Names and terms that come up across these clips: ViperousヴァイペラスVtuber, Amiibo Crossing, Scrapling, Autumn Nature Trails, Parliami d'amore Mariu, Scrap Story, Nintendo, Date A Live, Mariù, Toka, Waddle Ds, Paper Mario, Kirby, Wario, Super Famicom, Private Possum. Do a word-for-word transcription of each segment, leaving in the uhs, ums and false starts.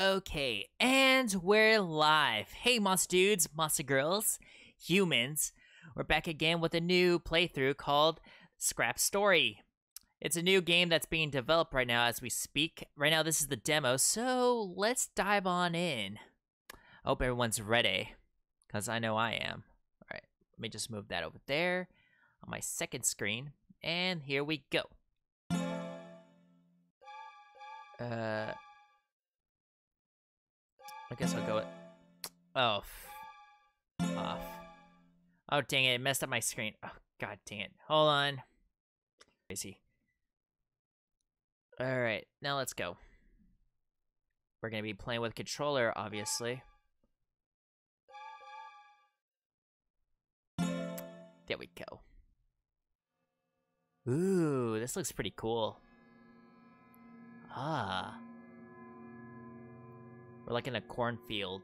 Okay, and we're live. Hey, monster dudes, monster girls, humans. We're back again with a new playthrough called Scrap Story. It's a new game that's being developed right now as we speak. Right now, this is the demo, so let's dive on in. I hope everyone's ready, because I know I am. All right, let me just move that over there on my second screen, and here we go. Uh... I guess I'll go with... Oh. Off. Oh, dang it. It messed up my screen. Oh, god dang it. Hold on. Crazy. Alright, now let's go. We're gonna be playing with controller, obviously. There we go. Ooh, this looks pretty cool. Ah. We're like in a cornfield.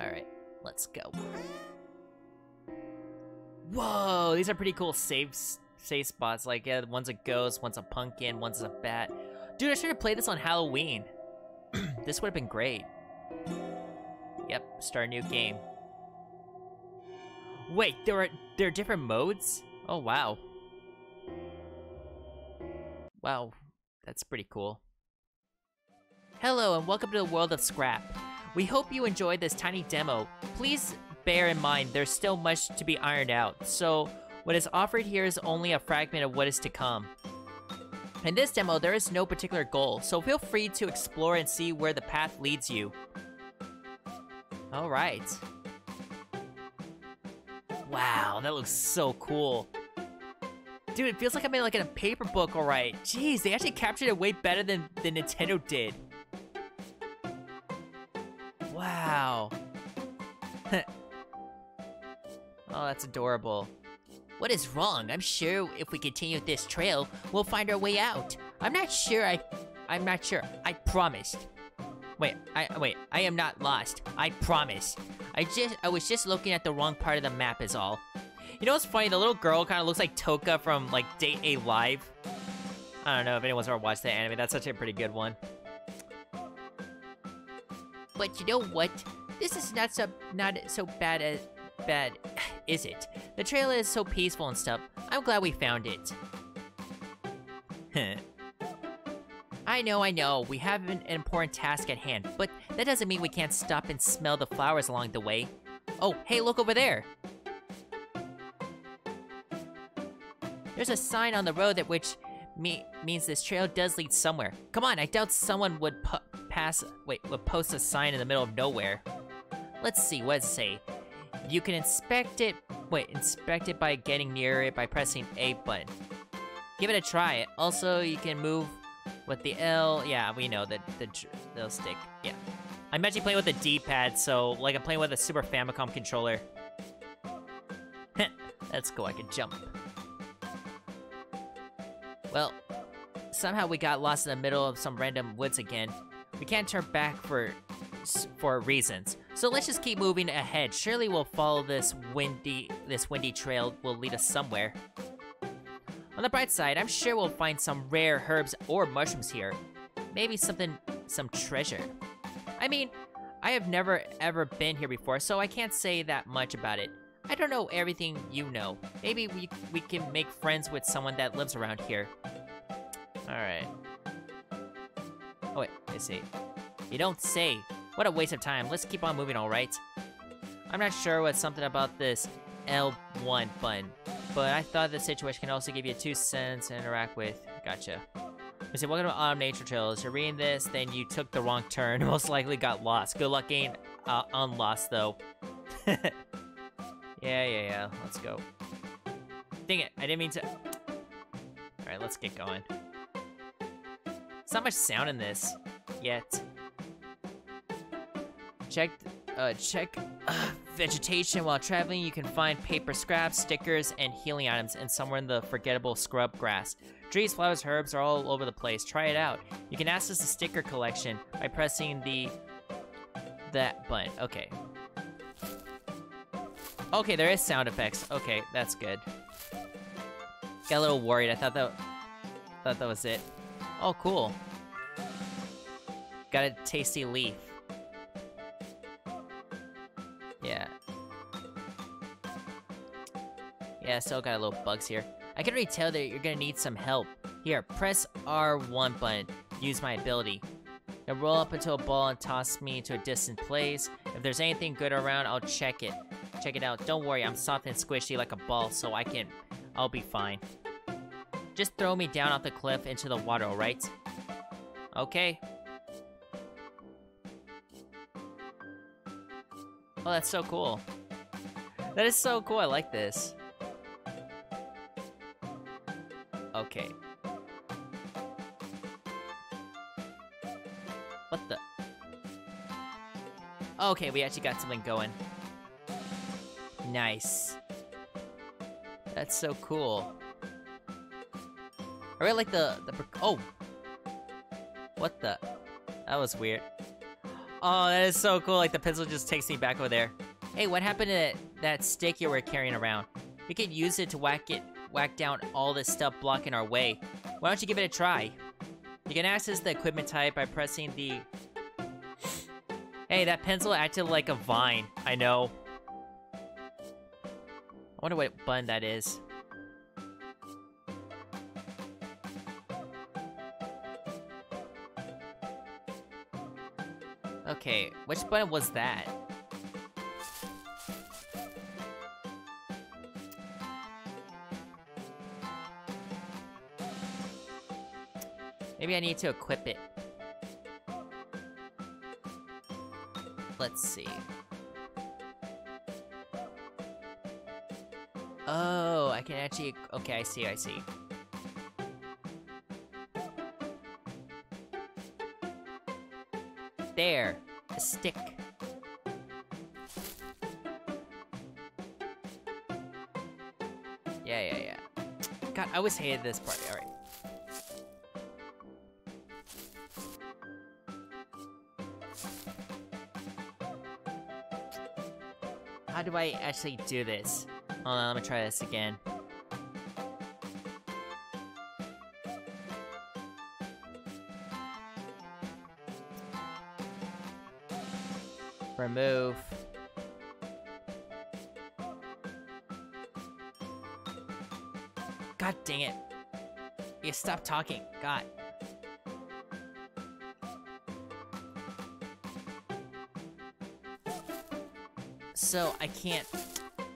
Alright, let's go. Whoa, these are pretty cool save, save spots. Like, yeah, one's a ghost, one's a pumpkin, one's a bat. Dude, I should have played this on Halloween. This would have been great. Yep, start a new game. Wait, there are, there are different modes? Oh, wow. Wow, that's pretty cool. Hello and welcome to the world of Scrap. We hope you enjoyed this tiny demo. Please bear in mind there's still much to be ironed out, so what is offered here is only a fragment of what is to come. In this demo, there is no particular goal, so feel free to explore and see where the path leads you. Alright. Wow, that looks so cool. Dude, it feels like I'm in like in a paper book, alright. Jeez, they actually captured it way better than, than Nintendo did. Wow. Oh, that's adorable. What is wrong? I'm sure if we continue this trail, we'll find our way out. I'm not sure I... I'm not sure. I promised. Wait, I... Wait, I am not lost. I promise. I just... I was just looking at the wrong part of the map is all. You know what's funny? The little girl kind of looks like Toka from, like, Date A Live. I don't know if anyone's ever watched that anime. That's such a pretty good one. But you know what? This is not so not so bad as bad, is it? The trail is so peaceful and stuff. I'm glad we found it. I know, I know. We have an important task at hand, but that doesn't mean we can't stop and smell the flowers along the way. Oh, hey, look over there! There's a sign on the road that which me means this trail does lead somewhere. Come on, I doubt someone would pu pass, wait, would post a sign in the middle of nowhere. Let's see, what does it say? You can inspect it, wait, inspect it by getting near it by pressing A button. Give it a try. Also, you can move with the L, yeah, we know that the, they'll stick, yeah. I'm actually playing with a D-pad, so like I'm playing with a Super Famicom controller. Heh, that's cool, I can jump. Well, somehow we got lost in the middle of some random woods again. We can't turn back for for reasons. So let's just keep moving ahead. Surely we'll follow this windy this windy trail will lead us somewhere. On the bright side, I'm sure we'll find some rare herbs or mushrooms here. Maybe something some treasure. I mean, I have never ever been here before, so I can't say that much about it. I don't know everything you know. Maybe we, we can make friends with someone that lives around here. Alright. Oh wait, I see. You don't say. What a waste of time. Let's keep on moving, alright? I'm not sure what's something about this L one button, but I thought the situation can also give you two cents to interact with. Gotcha. We say, welcome to Autumn Nature Trails. You're reading this, then you took the wrong turn. Most likely got lost. Good luck getting uh, unlost, though. Yeah, yeah, yeah. Let's go. Dang it, I didn't mean to... Alright, let's get going. There's not much sound in this. Yet. Check... Uh, check... Uh, vegetation while traveling. You can find paper scraps, stickers, and healing items, and somewhere in the forgettable scrub grass. Trees, flowers, herbs are all over the place. Try it out. You can access the sticker collection by pressing the... That button. Okay. Okay, there is sound effects. Okay, that's good. Got a little worried. I thought that, thought that was it. Oh, cool. Got a tasty leaf. Yeah. Yeah, still got a little bugs here. I can already tell that you're gonna need some help. Here, press R one button. Use my ability. Now roll up into a ball and toss me to a distant place. If there's anything good around, I'll check it. Check it out. Don't worry, I'm soft and squishy like a ball, so I can... I'll be fine. Just throw me down off the cliff into the water, alright? Okay. Oh, that's so cool. That is so cool, I like this. Okay. What the? Okay, we actually got something going. Nice. That's so cool. I really like the, the, oh! What the? That was weird. Oh, that is so cool, like the pencil just takes me back over there. Hey, what happened to that, that stick you were carrying around? We could use it to whack it, whack down all this stuff blocking our way. Why don't you give it a try? You can access the equipment type by pressing the... Hey, that pencil acted like a vine, I know. I wonder what button that is. Okay, which button was that? Maybe I need to equip it. Let's see. Oh, I can actually... Okay, I see, I see. There. A stick. Yeah, yeah, yeah. God, I always hated this part. Alright. How do I actually do this? Hold on, let me try this again. Remove. God dang it. You stop talking. God. So I can't.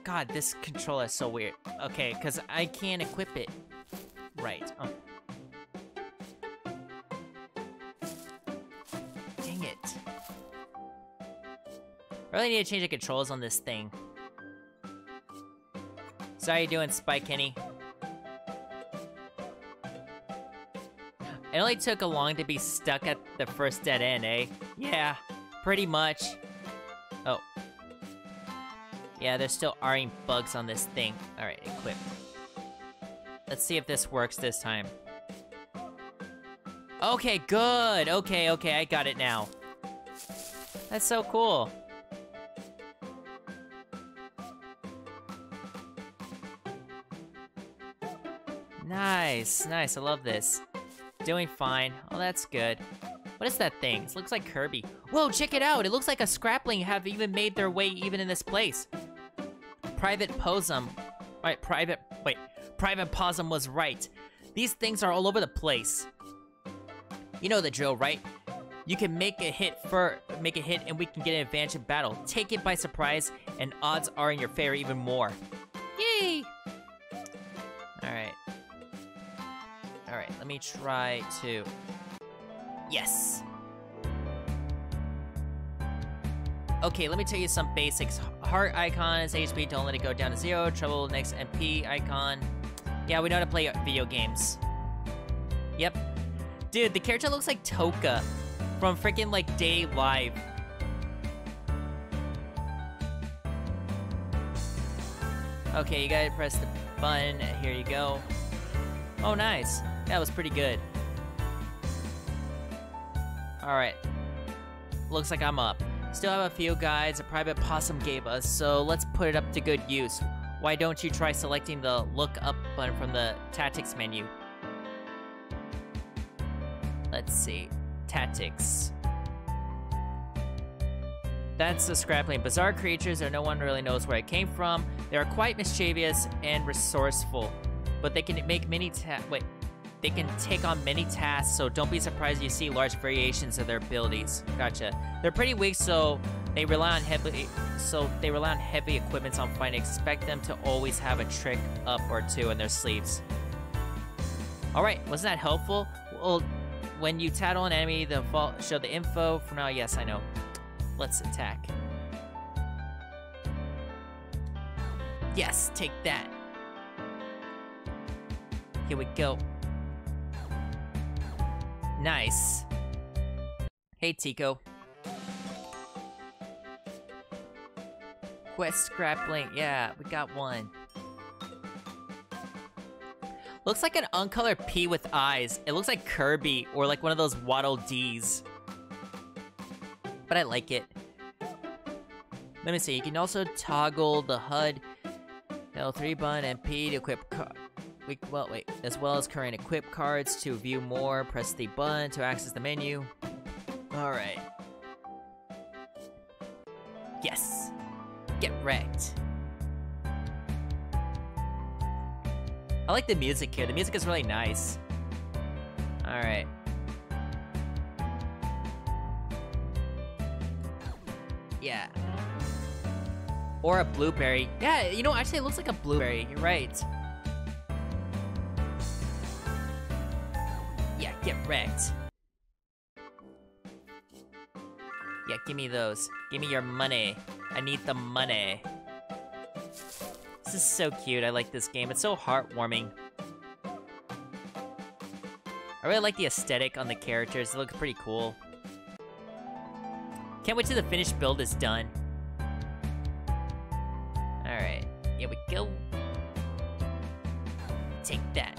God, this controller is so weird. Okay, because I can't equip it. Right. Oh. Dang it. I really need to change the controls on this thing. So how you doing, Spy Kenny? It only took a long to be stuck at the first dead end, eh? Yeah, pretty much. Oh. Yeah, there's still R-ing bugs on this thing. Alright, equip. Let's see if this works this time. Okay, good! Okay, okay, I got it now. That's so cool. Nice, nice, I love this. Doing fine. Oh, that's good. What is that thing? It looks like Kirby. Whoa, check it out! It looks like a Scrapling have even made their way even in this place. Private Possum. Right, Private... Wait. Private Possum was right. These things are all over the place. You know the drill, right? You can make a hit for... Make a hit and we can get an advantage in battle. Take it by surprise and odds are in your favor even more. Yay! Alright. Alright, let me try to... Yes! Okay, let me tell you some basics. Heart icon is H P, don't let it go down to zero. Trouble next M P icon. Yeah, we know how to play video games. Yep. Dude, the character looks like Toka from freaking like Date A Live. Okay, you gotta press the button. Here you go. Oh, nice. That was pretty good. Alright. Looks like I'm up. Still have a few guides a Private Possum gave us, so let's put it up to good use. Why don't you try selecting the look up button from the tactics menu? Let's see. Tactics. That's the Scrapling. Bizarre creatures that no one really knows where I came from. They are quite mischievous and resourceful, but they can make many ta- wait, they can take on many tasks, so don't be surprised if you see large variations of their abilities. Gotcha. They're pretty weak, so they rely on heavy, so they rely on heavy equipment on fighting. Expect them to always have a trick up or two in their sleeves. All right, wasn't that helpful? Well, when you tattle an enemy, they'll fall, show the info. For now, yes, I know. Let's attack. Yes, take that. Here we go. Nice. Hey, Tico. Quest Scrapling. Yeah, we got one. Looks like an uncolored P with eyes. It looks like Kirby or like one of those Waddle Ds. But I like it. Let me see. You can also toggle the H U D, L three button, and P to equip car we, well, wait, as well as current equip cards. To view more, press the button to access the menu. All right. Yes. Get wrecked. I like the music here. The music is really nice. All right. Yeah. Or a blueberry. Yeah, you know, actually it looks like a blueberry. You're right. Yeah, get wrecked. Yeah, give me those. Give me your money. I need the money. This is so cute. I like this game. It's so heartwarming. I really like the aesthetic on the characters. They look pretty cool. Can't wait till the finished build is done. Alright, here we go. Take that.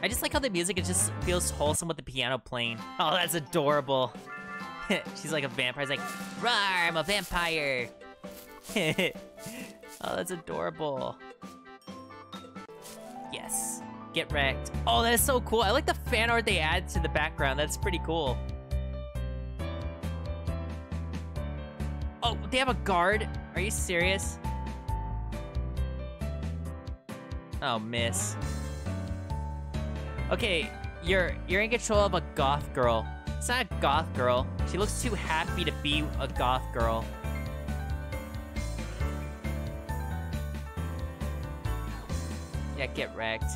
I just like how the music, it just feels wholesome with the piano playing. Oh, that's adorable. She's like a vampire. It's like, rawr, I'm a vampire. Oh, that's adorable. Yes. Get wrecked. Oh, that's so cool. I like the fan art they add to the background. That's pretty cool. Oh, they have a guard? Are you serious? Oh, miss. Okay, you're you're in control of a goth girl. It's not a goth girl. She looks too happy to be a goth girl. Yeah, get wrecked.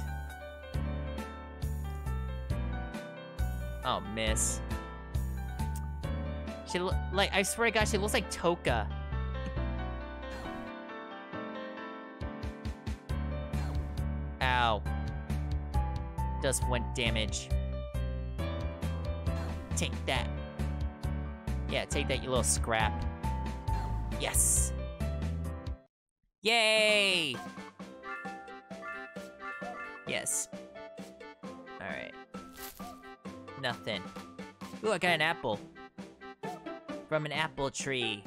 Oh, miss. She lo like, I swear to God, she looks like Toka. Ow. Just went damage. Take that. Yeah, take that, you little scrap. Yes. Yay! Yes. Alright. Nothing. Ooh, I got an apple. From an apple tree.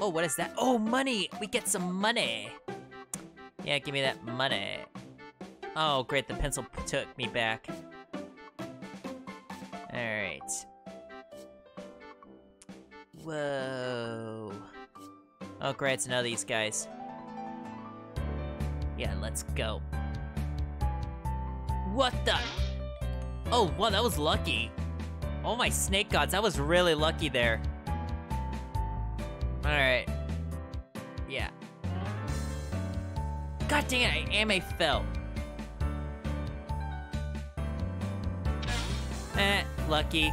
Oh, what is that? Oh, money! We get some money! Yeah, give me that money. Oh, great, the pencil took me back. Alright. Whoa. Oh, great, it's another of these guys. Yeah, let's go. What the? Oh, wow, that was lucky. Oh my snake gods, that was really lucky there. Alright. Yeah. God dang it, I am a fell. Eh, lucky.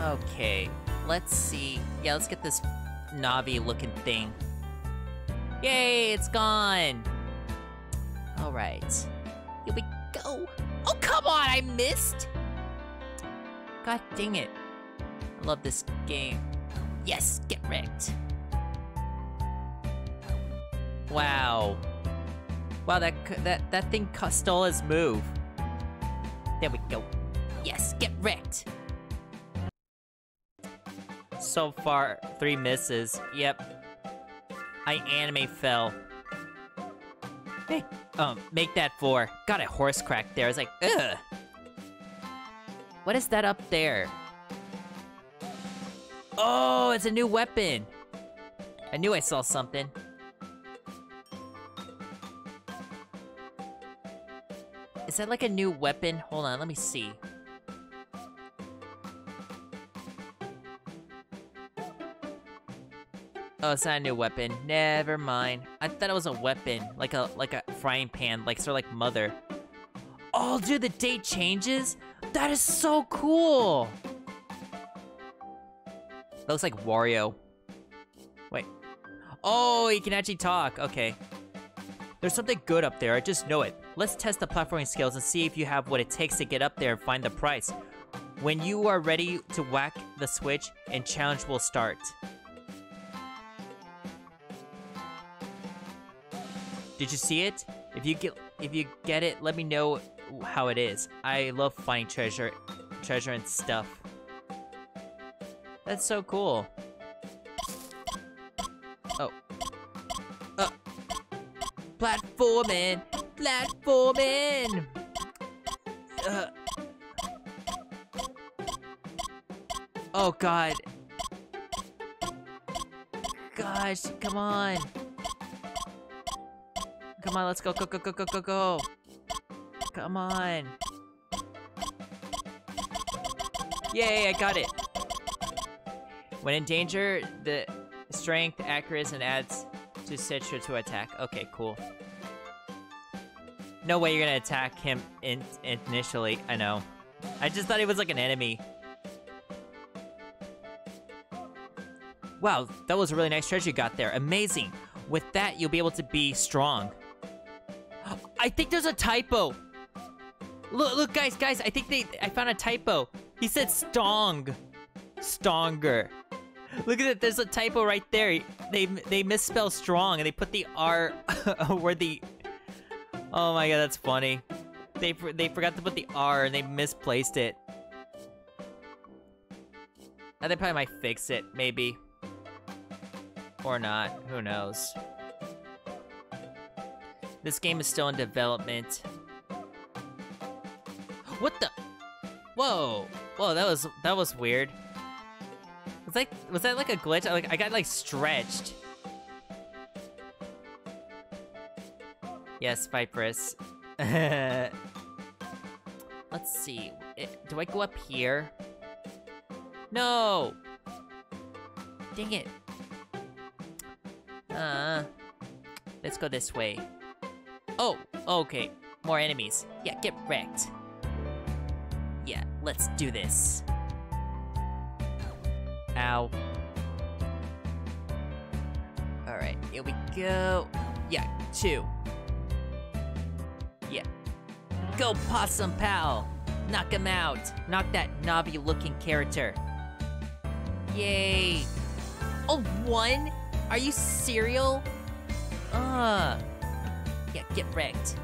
Okay, let's see. Yeah, let's get this Navi looking thing. Yay, it's gone! Alright. Here we go! Oh, come on! I missed! God dang it. I love this game. Yes! Get wrecked! Wow. Wow, that that, that thing stole his move. There we go. Yes! Get wrecked! So far, three misses. Yep. I anime fell. Hey, um, make that four. Got a horse crack there. I was like, ugh. What is that up there? Oh, it's a new weapon. I knew I saw something. Is that like a new weapon? Hold on, let me see. Oh, it's not a new weapon. Never mind. I thought it was a weapon, like a like a frying pan, like sort of like Mother. Oh, dude, the date changes? That is so cool. That looks like Wario. Wait. Oh, he can actually talk. Okay. There's something good up there. I just know it. Let's test the platforming skills and see if you have what it takes to get up there and find the prize. When you are ready to whack the switch, and challenge will start. Did you see it? If you get if you get it, let me know how it is. I love finding treasure, treasure and stuff. That's so cool. Oh. Oh. Platforming! Platforming! Uh. Oh god. Gosh, come on. Come on, let's go, go, go, go, go, go, go. Come on. Yay, I got it. When in danger, the strength, accuracy, and adds to citra to attack. Okay, cool. No way you're gonna attack him in initially. I know. I just thought he was like an enemy. Wow, that was a really nice treasure you got there. Amazing. With that, you'll be able to be strong. I think there's a typo. Look, look, guys, guys. I think they. I found a typo. He said "stong," "stonger." Look at it. There's a typo right there. They they misspell "strong" and they put the R where the. Oh my god, that's funny. They they forgot to put the R and they misplaced it. Now they probably might fix it, maybe. Or not, who knows. This game is still in development. What the? Whoa! Whoa, that was that was weird. Was like was that like a glitch? I, like I got like stretched. Yes, Viperous. Let's see. It, do I go up here? No. Dang it. Uh, let's go this way. Oh, okay. More enemies. Yeah, get wrecked. Yeah, let's do this. Ow. Alright, here we go. Yeah, two. Yeah. Go Possum Pal! Knock him out! Knock that knobby looking character. Yay! Oh, one? Are you cereal? Uh Yeah, get wrecked.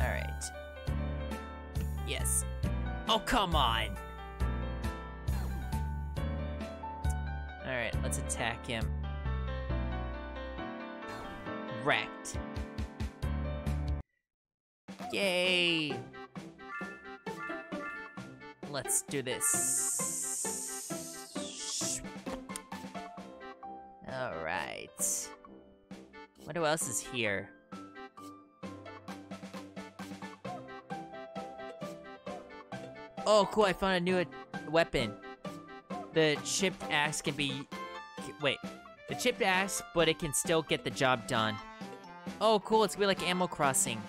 Alright. Yes. Oh, come on! Alright, let's attack him. Wrecked. Yay! Let's do this. Alright. What else is here? Oh, cool, I found a new weapon. The chipped axe can be... Wait. The chipped axe, but it can still get the job done. Oh, cool, it's gonna be like Amiibo Crossing.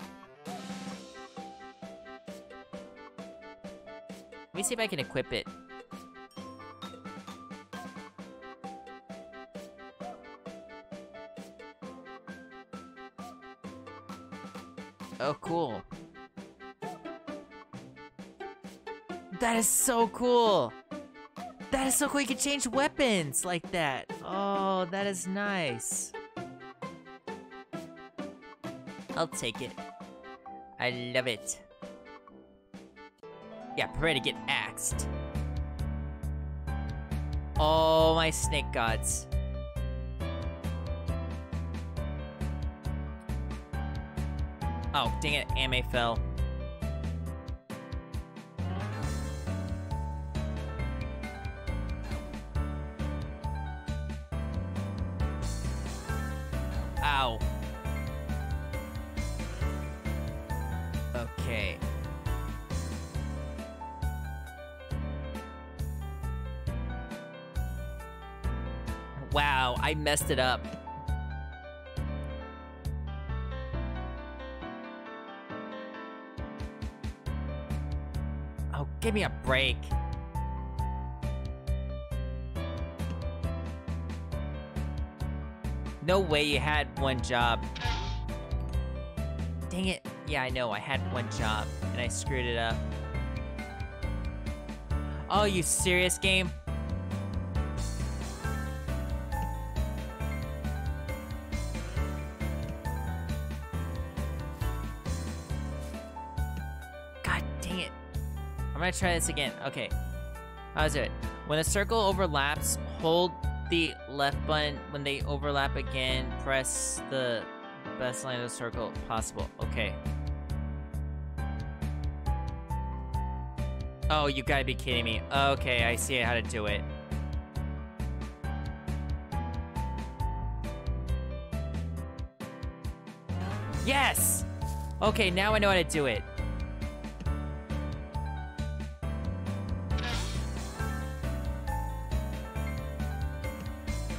Let me see if I can equip it. Oh, cool. That is so cool. That is so cool. You can change weapons like that. Oh, that is nice. I'll take it. I love it. Yeah, prepare to get axed. Oh, my snake gods. Oh, dang it, Ame fell. Ow. Okay. Wow, I messed it up. Oh, give me a break. No way you had one job. Dang it. Yeah, I know. I had one job, and I screwed it up. Oh, you serious, game? God dang it. I'm gonna try this again. Okay. How's it? When a circle overlaps, hold the left button. When they overlap again, press the best line of the circle possible. Okay. Oh, you gotta be kidding me. Okay, I see how to do it. Yes! Okay, now I know how to do it.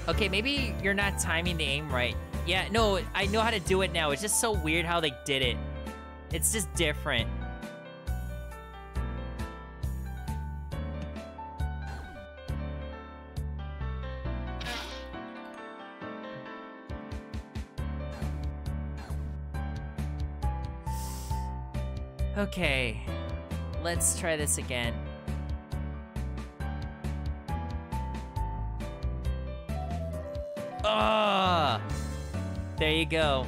Okay, maybe you're not timing the aim right. Yeah, no, I know how to do it now. It's just so weird how they did it. It's just different. Okay, let's try this again. Ah! There you go.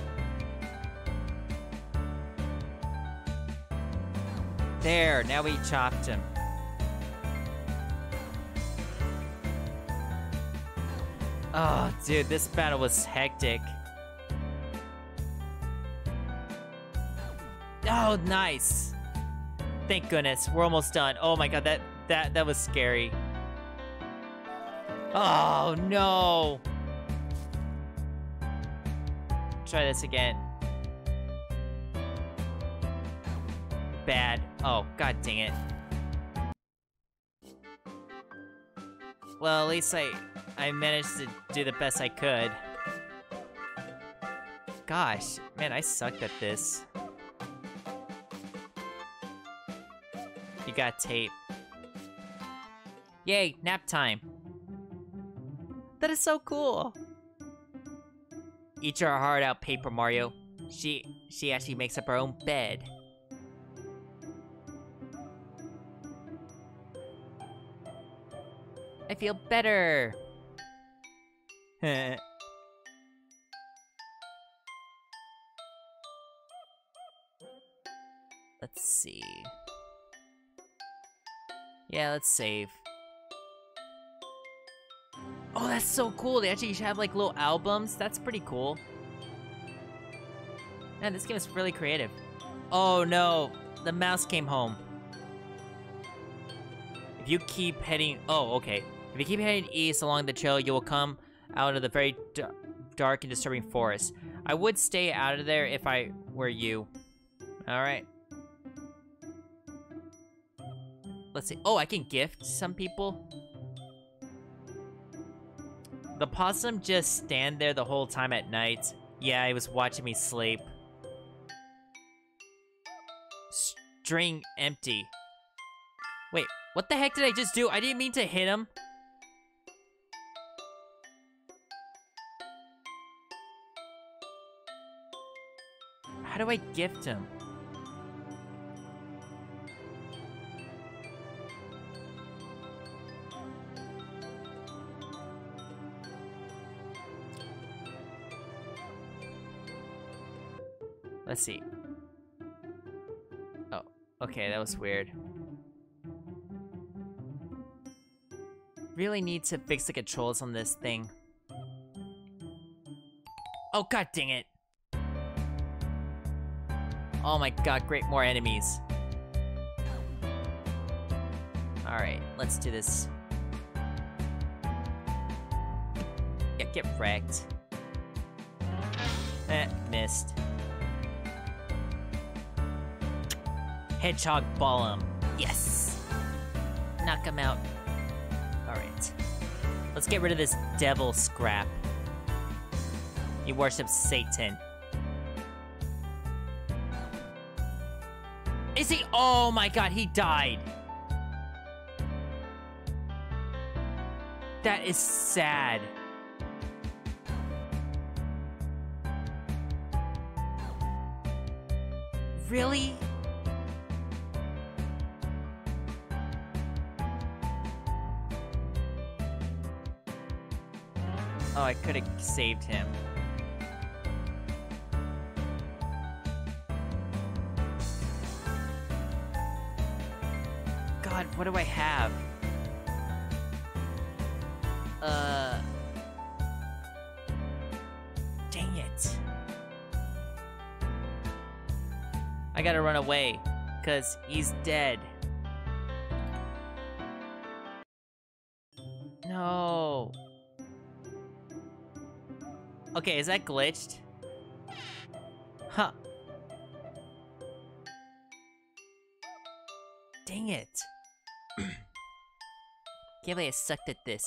There, now we chopped him. Oh, dude, this battle was hectic. Oh, nice. Thank goodness, we're almost done. Oh my god, that that that was scary. Oh no. Try this again. Bad. Oh, god dang it. Well, at least I I managed to do the best I could. Gosh, man, I sucked at this. You got tape. Yay, nap time. That is so cool. Eat your heart out, Paper Mario. She she actually makes up her own bed. I feel better. Let's see. Yeah, let's save. Oh, that's so cool. They actually have like little albums. That's pretty cool. Man, this game is really creative. Oh no, the mouse came home. If you keep heading, oh, okay. If you keep heading east along the trail, you will come out of the very dark and disturbing forest. I would stay out of there if I were you. All right. Let's see. Oh, I can gift some people. The possum just stand there the whole time at night. Yeah, he was watching me sleep. String empty. Wait, what the heck did I just do? I didn't mean to hit him. How do I gift him? Let's see. Oh, okay, that was weird. Really need to fix the controls on this thing. Oh, god dang it. Oh my god, great, more enemies. Alright, let's do this. Yeah, get wrecked. Eh, missed. Hedgehog Ballum. Yes! Knock him out. Alright. Let's get rid of this devil scrap. He worships Satan. Is he? Oh my god, he died! That is sad. Really? Oh, I could have saved him. God, what do I have? Uh... Dang it. I gotta run away, cause he's dead. No. Okay, is that glitched? Huh. Dang it. Can't believe I sucked at this.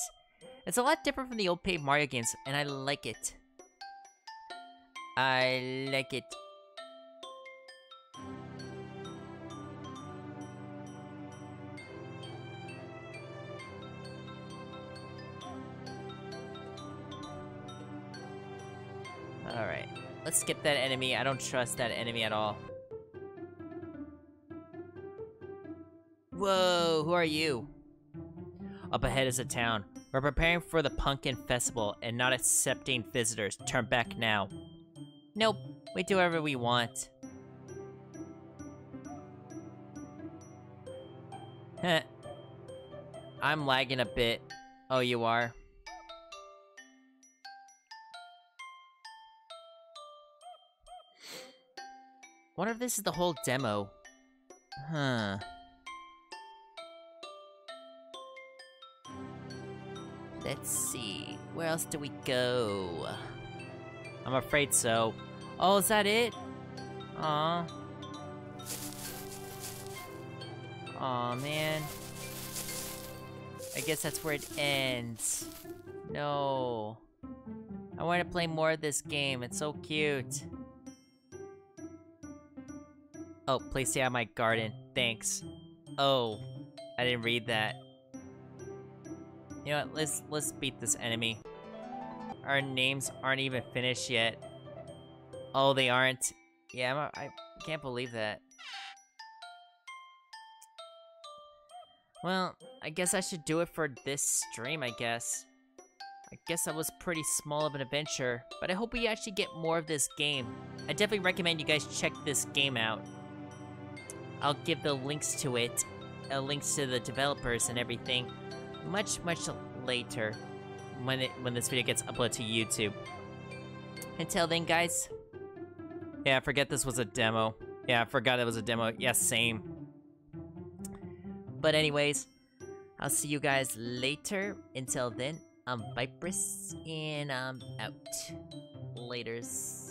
It's a lot different from the old paid Mario games, and I like it. I like it. Alright, let's skip that enemy. I don't trust that enemy at all. Whoa, who are you? Up ahead is a town. We're preparing for the Pumpkin Festival and not accepting visitors. Turn back now. Nope, we do whatever we want. Heh. I'm lagging a bit. Oh, you are? Wonder if this is the whole demo. Huh. Let's see, where else do we go? I'm afraid so. Oh, is that it? Aw. Aw, man. I guess that's where it ends. No. I want to play more of this game, it's so cute. Oh, please stay out of my garden, thanks. Oh, I didn't read that. You know what, let's, let's beat this enemy. Our names aren't even finished yet. Oh, they aren't. Yeah, I'm a, I can't believe that. Well, I guess I should do it for this stream, I guess. I guess that was pretty small of an adventure, but I hope we actually get more of this game. I definitely recommend you guys check this game out. I'll give the links to it, uh, links to the developers and everything. Much, much later when it, when this video gets uploaded to YouTube. Until then, guys. Yeah, I forget this was a demo. Yeah, I forgot it was a demo. Yeah, same. But anyways, I'll see you guys later. Until then, I'm Viperous, and I'm out. Laters.